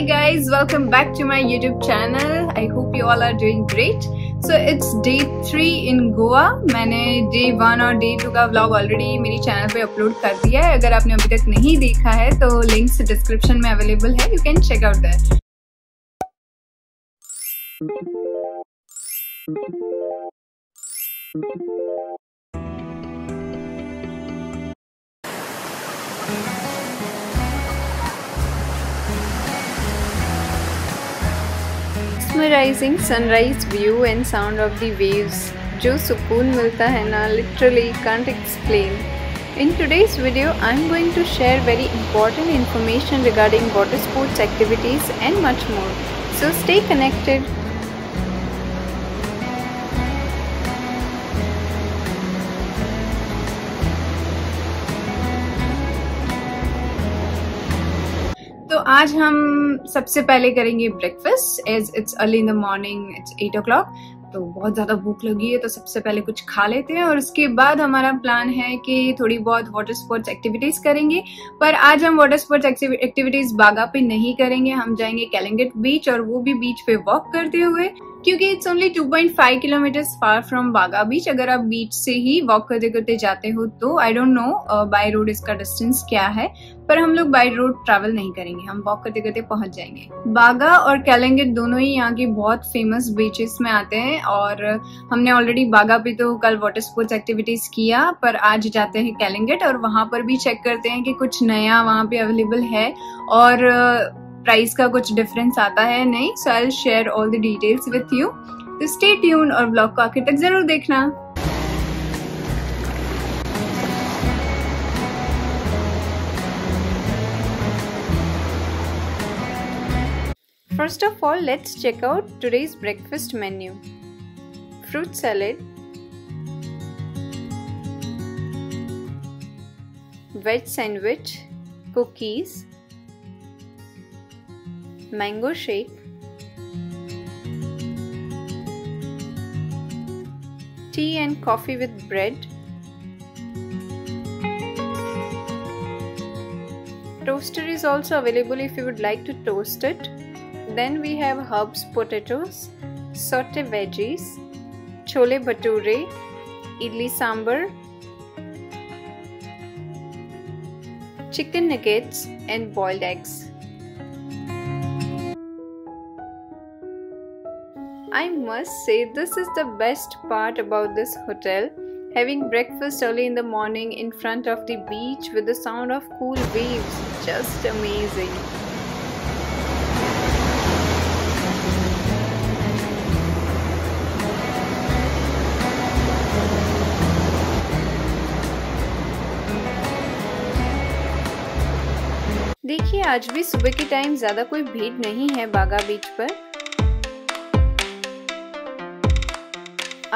Hi guys, welcome back to my YouTube channel. I hope you all are doing great. So it's day 3 in Goa. मैंने day 1 और day 2 का vlog already मेरी channel पे upload कर दिया है. अगर आपने अभी तक नहीं देखा है तो links description में available है. You can check out there. mesmerizing sunrise view and sound of the waves, जो सुकून मिलता है ना, literally can't explain. In today's video, I'm going to share very important information regarding water sports activities and much more. So stay connected. तो आज हम सबसे पहले करेंगे breakfast, as it's early in the morning, it's 8 o'clock. तो बहुत ज़्यादा भूख लगी है तो सबसे पहले कुछ खा लेते हैं और उसके बाद हमारा प्लान है कि थोड़ी बहुत वाटर स्पोर्ट्स एक्टिविटीज़ करेंगे. पर आज हम वाटर स्पोर्ट्स एक्टिविटीज़ बागा पे नहीं करेंगे. हम जाएंगे कैलंगट बीच, और वो भी बीच पे वॉक करते हुए, क्योंकि it's only 2.5 kilometres far from Baga beach. अगर आप बीच से ही वॉक करते करते जाते हो तो I don't know by road इसका डिस्टेंस क्या है, पर हम लोग बाय रोड ट्रैवल नहीं करेंगे. हम वॉक करते करते पहुंच जाएंगे. बागा और कैलंगट दोनों ही यहाँ के बहुत फेमस बीचेस में आते हैं, और हमने ऑलरेडी बागा पे तो कल वाटर स्पोर्ट्स एक्टिविटीज किया, पर आज जाते हैं कैलंगट और वहाँ पर भी चेक करते हैं कि कुछ नया वहाँ पे अवेलेबल है और प्राइस का कुछ डिफरेंस आता है नहीं. So I will share all the details with you. तो स्टे ट्यून और ब्लॉग को आखिर तक जरूर देखना. First of all, let's check out today's breakfast menu. Fruit salad, veg sandwich, cookies, mango shake, tea and coffee with bread, toaster is also available if you would like to toast it. Then we have herbs, potatoes, sauté veggies, chole bhature, idli sambar, chicken nuggets and boiled eggs. I must say, this is the best part about this hotel. Having breakfast early in the morning in front of the beach with the sound of cool waves, just amazing. देखिए, आज भी सुबह के time ज़्यादा कोई भीड़ नहीं है बागा बीच पर.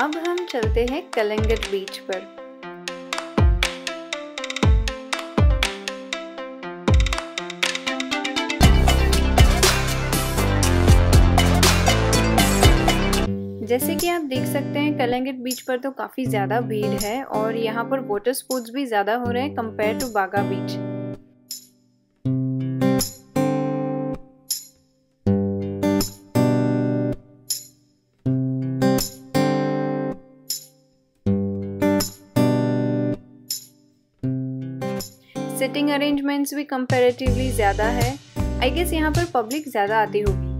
अब हम चलते हैं कैलंगट बीच पर. जैसे कि आप देख सकते हैं, कैलंगट बीच पर तो काफ़ी ज़्यादा भीड़ है और यहाँ पर वाटर स्पोर्ट्स भी ज़्यादा हो रहे हैं compare to Baga beach. Sitting arrangements भी कंपैरेटिवली ज़्यादा है. आई गेस यहाँ पर पब्लिक ज़्यादा आती होगी.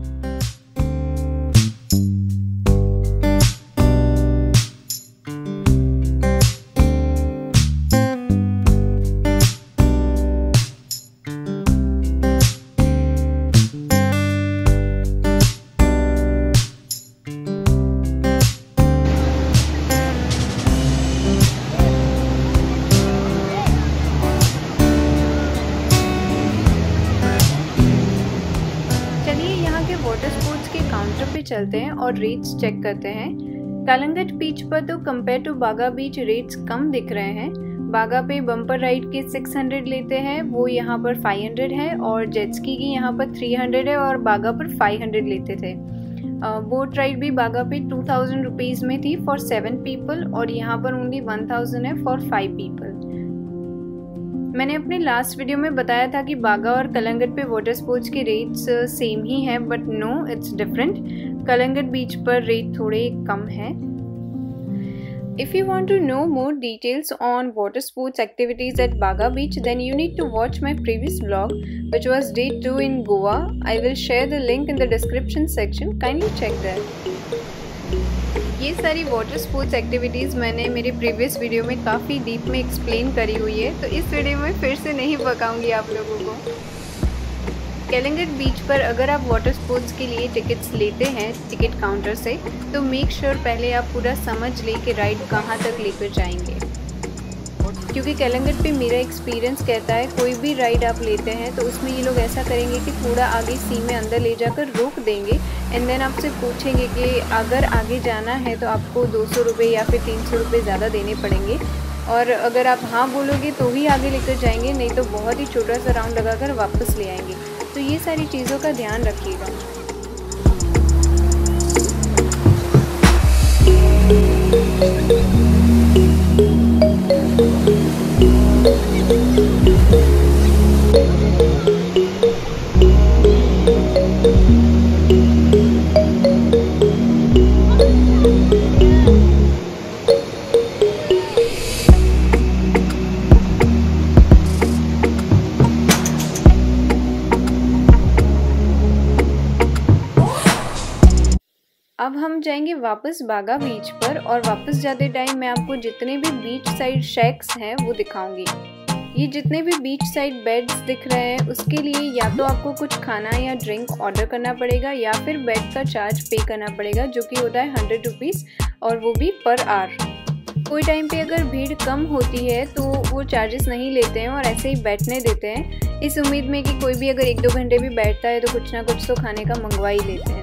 चलते हैं और रेट्स चेक करते हैं. कैलंगट बीच पर तो compare to Baga beach rates कम दिख रहे हैं. बागा पे बम्पर राइड के 600 लेते हैं, वो यहाँ पर 500 है, और जेट्सकी की यहाँ पर 300 है और बागा पर 500 लेते थे. बोट राइड भी बागा पे 2000 रुपीज़ में थी फॉर 7 पीपल, और यहाँ पर ओनली 1000 है फॉर 5 पीपल. मैंने अपने लास्ट वीडियो में बताया था कि बागा और कलंगट पे वाटर स्पोर्ट्स के रेट्स सेम ही हैं, but no it's different. Calangute beach पर रेट थोड़े कम है। If you want to know more details on water sports activities at Baga Beach, then you need to watch my previous vlog, which was day 2 in Goa. I will share the link in the description section. Kindly check that. ये सारी water sports activities मैंने मेरे previous video में काफ़ी deep में explain करी हुई है, तो इस वीडियो में फिर से नहीं बताऊँगी आप लोगों को। कैलंगट बीच पर अगर आप वाटर स्पोर्ट्स के लिए टिकट्स लेते हैं टिकट काउंटर से, तो मेक श्योर पहले आप पूरा समझ लें कि राइड कहाँ तक लेकर जाएंगे, क्योंकि कैलंगट पे मेरा एक्सपीरियंस कहता है कोई भी राइड आप लेते हैं तो उसमें ये लोग ऐसा करेंगे कि थोड़ा आगे सी में अंदर ले जाकर रोक देंगे एंड देन आपसे पूछेंगे कि अगर आगे जाना है तो आपको 200 रुपये या फिर 300 रुपये ज़्यादा देने पड़ेंगे, और अगर आप हाँ बोलोगे तो ही आगे लेकर जाएंगे, नहीं तो बहुत ही छोटा सा राउंड लगा कर वापस ले आएंगे। तो ये सारी चीज़ों का ध्यान रखिएगा। अब हम जाएंगे वापस बागा बीच पर, और वापस जाते टाइम मैं आपको जितने भी बीच साइड शेक्स हैं वो दिखाऊंगी। ये जितने भी बीच साइड बेड्स दिख रहे हैं उसके लिए या तो आपको कुछ खाना या ड्रिंक ऑर्डर करना पड़ेगा या फिर बेड का चार्ज पे करना पड़ेगा, जो कि होता है 100 रुपीज़, और वो भी पर आवर। कोई टाइम पे अगर भीड़ कम होती है तो वो चार्जेस नहीं लेते हैं और ऐसे ही बैठने देते हैं, इस उम्मीद में कि कोई भी अगर 1-2 घंटे भी बैठता है तो कुछ ना कुछ तो खाने का मंगवा ही लेते हैं।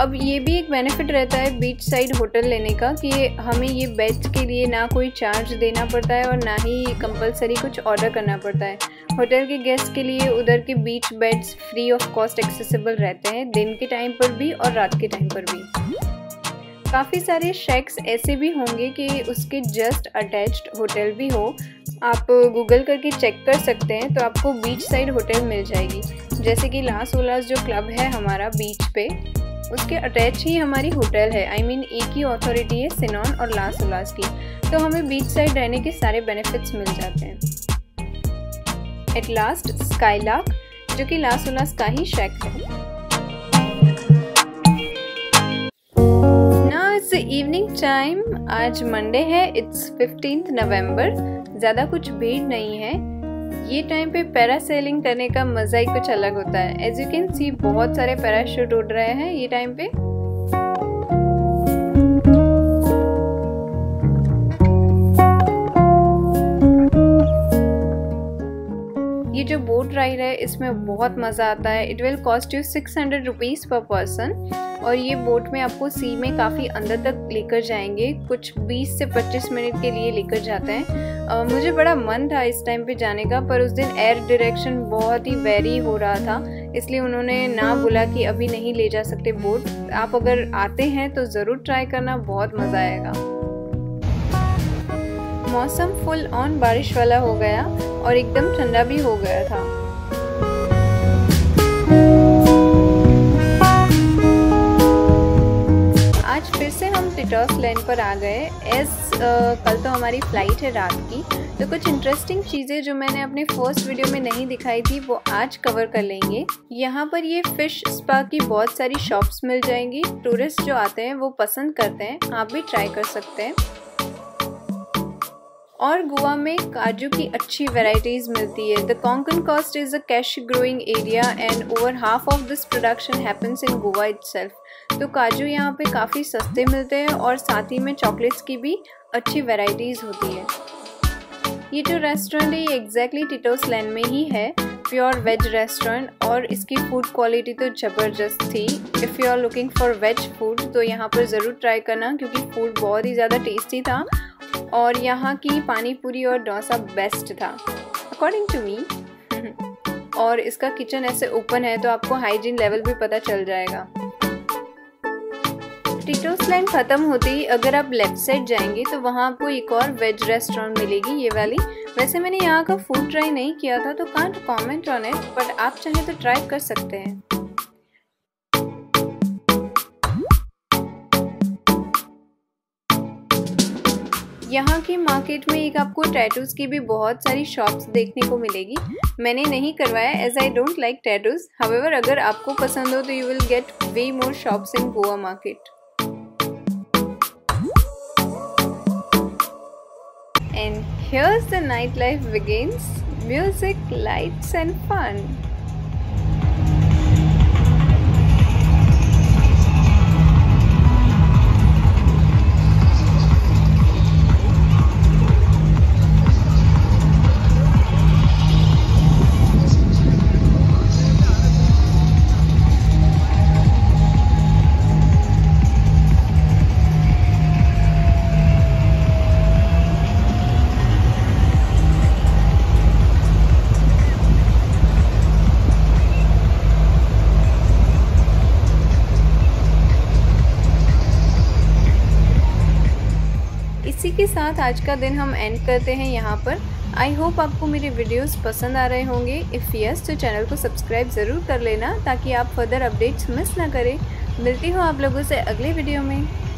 अब ये भी एक बेनिफिट रहता है बीच साइड होटल लेने का कि हमें ये बेड्स के लिए ना कोई चार्ज देना पड़ता है और ना ही कंपलसरी कुछ ऑर्डर करना पड़ता है। होटल के गेस्ट के लिए उधर के beach beds free of cost accessible रहते हैं, दिन के टाइम पर भी और रात के टाइम पर भी। काफ़ी सारे शेक्स ऐसे भी होंगे कि उसके जस्ट अटैच्ड होटल भी हो, आप गूगल करके चेक कर सकते हैं तो आपको बीच साइड होटल मिल जाएगी। जैसे कि ला सुलास जो क्लब है हमारा बीच पे, उसके अटैच ही हमारी होटल है। आई मीन एक ही अथॉरिटी है सिनॉन और ला सुलास की, तो हमें बीच साइड रहने के सारे बेनिफिट्स मिल जाते हैं। एट लास्ट स्काई लॉफ्ट, जो कि ला सुलास का ही शेक है। नाउ इट्स इवनिंग टाइम, आज मंडे है, इट्स 15 नवंबर। ज़्यादा कुछ भीड़ नहीं है। ये टाइम पे पैरासेलिंग करने का मज़ा ही कुछ अलग होता है। एज यू कैन सी बहुत सारे पैराशूट उड़ रहे हैं ये टाइम पे। ये जो बोट राइड है इसमें बहुत मज़ा आता है। It will cost you 600 rupees per person, और ये बोट में आपको सी में काफ़ी अंदर तक लेकर जाएंगे, कुछ 20 से 25 मिनट के लिए लेकर जाते हैं। मुझे बड़ा मन था इस टाइम पे जाने का, पर उस दिन एयर डायरेक्शन बहुत ही वेरी हो रहा था, इसलिए उन्होंने ना बोला कि अभी नहीं ले जा सकते बोट, आप अगर आते हैं तो ज़रूर ट्राई करना, बहुत मज़ा आएगा। मौसम फुल ऑन बारिश वाला हो गया और एकदम ठंडा भी हो गया था। आज फिर से हम टिटोस लेन पर आ गए। कल तो हमारी फ्लाइट है रात की, तो कुछ इंटरेस्टिंग चीज़ें जो मैंने अपने फर्स्ट वीडियो में नहीं दिखाई थी वो आज कवर कर लेंगे। यहाँ पर ये फ़िश स्पा की बहुत सारी शॉप्स मिल जाएंगी, टूरिस्ट जो आते हैं वो पसंद करते हैं, आप भी ट्राई कर सकते हैं। और गोवा में काजू की अच्छी वेराइटीज़ मिलती है। The Konkan coast is a cash growing area and over half of this production happens in Goa itself. तो काजू यहाँ पे काफ़ी सस्ते मिलते हैं और साथ ही में चॉकलेट्स की भी अच्छी वेराइटीज़ होती है। ये जो रेस्टोरेंट है ये एग्जैक्टली टिटोस लेन में ही है, प्योर वेज रेस्टोरेंट, और इसकी फूड क्वालिटी तो ज़बरदस्त थी। If you are looking for veg food तो यहाँ पर ज़रूर ट्राई करना, क्योंकि फूड बहुत ही ज़्यादा टेस्टी था और यहाँ की पानी पूरी और डोसा बेस्ट था अकॉर्डिंग टू मी। और इसका किचन ऐसे ओपन है तो आपको हाइजीन लेवल भी पता चल जाएगा। टीटोस लेन खत्म होते ही अगर आप लेफ्ट साइड जाएंगे तो वहाँ आपको एक और वेज रेस्टोरेंट मिलेगी, ये वाली। वैसे मैंने यहाँ का फूड ट्राई नहीं किया था तो can't comment on it, but आप चाहें तो ट्राई कर सकते हैं। यहाँ की मार्केट में एक आपको टैटूज की भी बहुत सारी शॉप्स देखने को मिलेगी। मैंने नहीं करवाया as I don't like tattoos, however अगर आपको पसंद हो तो you will get way more shops in Goa market. And here's the night life begins, music, lights and fun. इसी के साथ आज का दिन हम एंड करते हैं यहाँ पर। आई होप आपको मेरे वीडियोस पसंद आ रहे होंगे। इफ़ यस तो चैनल को सब्सक्राइब ज़रूर कर लेना ताकि आप फर्दर अपडेट्स मिस ना करें। मिलती हूँ आप लोगों से अगले वीडियो में।